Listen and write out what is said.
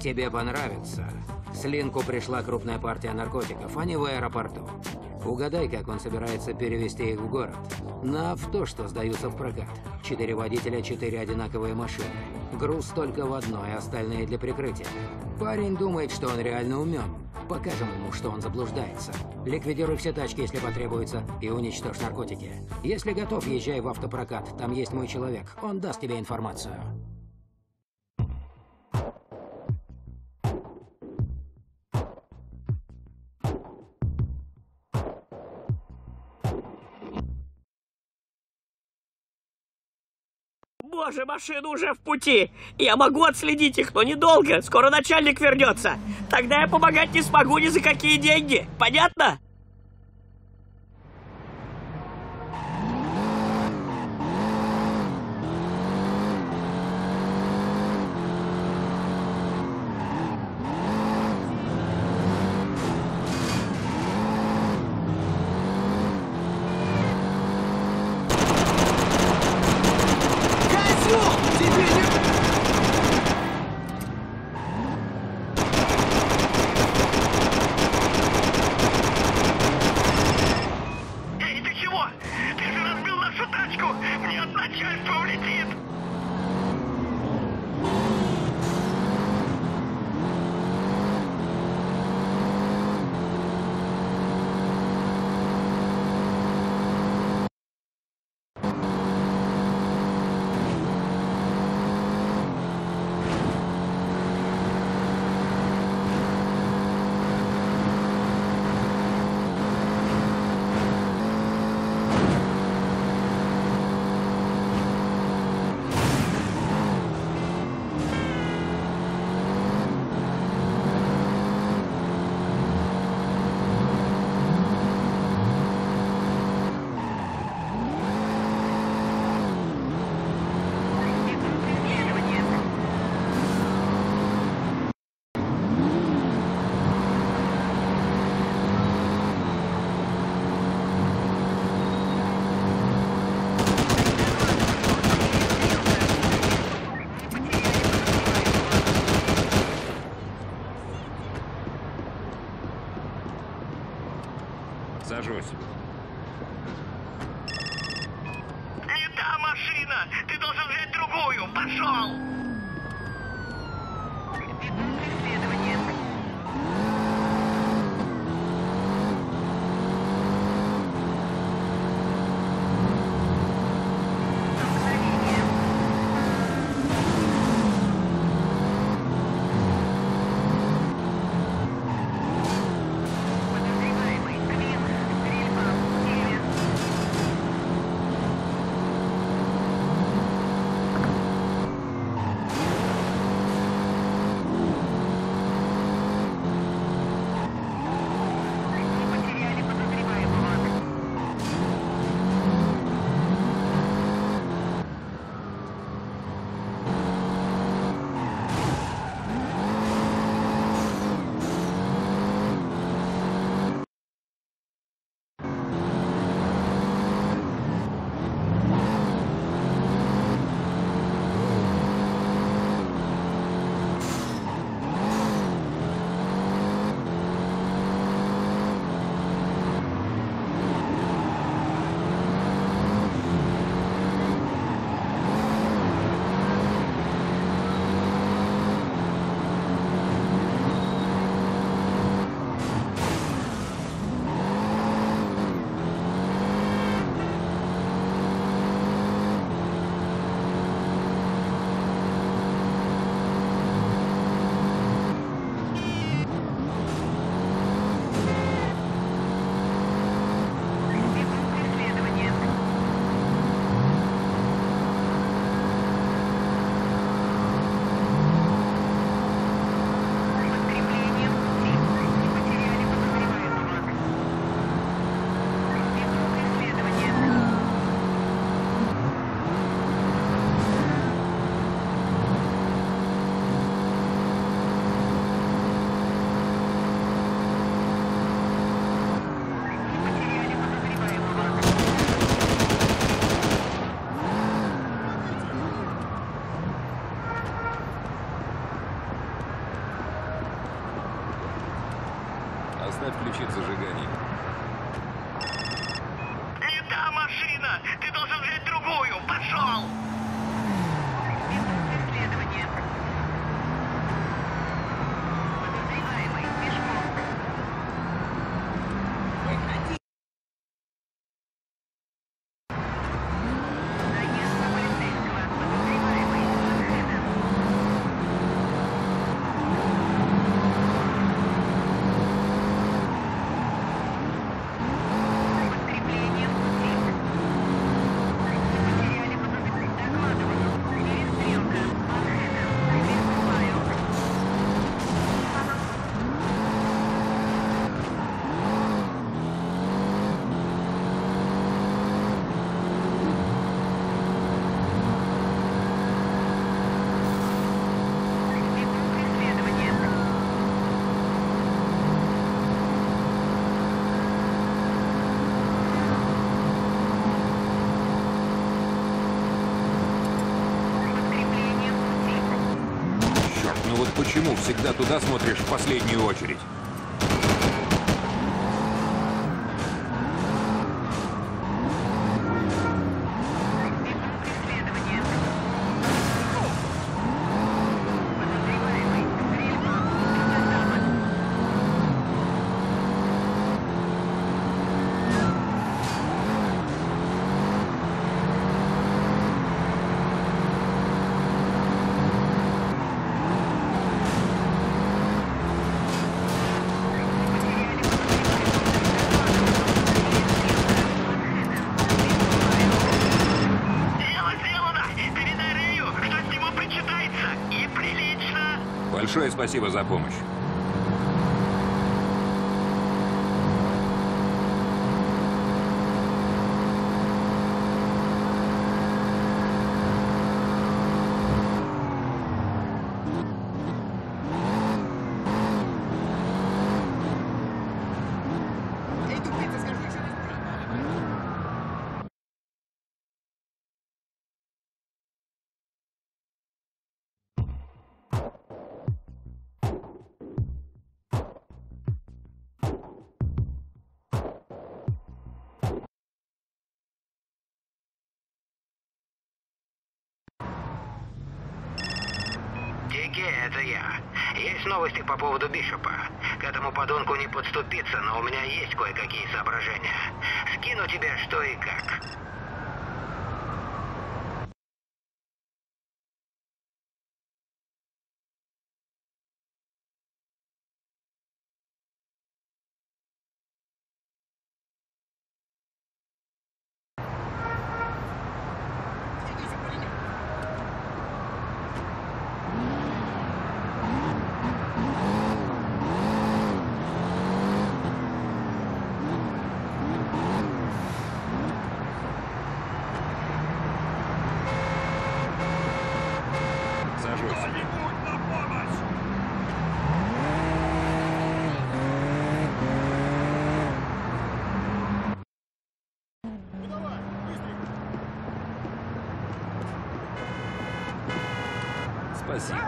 Тебе понравится. С Линку пришла крупная партия наркотиков, они в аэропорту. Угадай, как он собирается перевезти их в город. На авто, что сдаются в прокат. 4 водителя, 4 одинаковые машины. Груз только в одной, остальные для прикрытия. Парень думает, что он реально умен. Покажем ему, что он заблуждается. Ликвидируй все тачки, если потребуется, и уничтожь наркотики. Если готов, езжай в автопрокат. Там есть мой человек. Он даст тебе информацию. Боже, машина уже в пути. Я могу отследить их, но недолго. Скоро начальник вернется. Тогда я помогать не смогу ни за какие деньги. Понятно? Сажусь. Не та машина! Ты должен взять другую! Пошел! Оставь ключи от зажигания. Не та машина! Ты должен взять другую! Пошел! Следование. Подозреваемый Бишоп. Выходи. Почему всегда туда смотришь в последнюю очередь? Большое спасибо за помощь. Это я. Есть новости по поводу Бишопа. К этому подонку не подступиться, но у меня есть кое-какие соображения. Скину тебе что и как. Спасибо.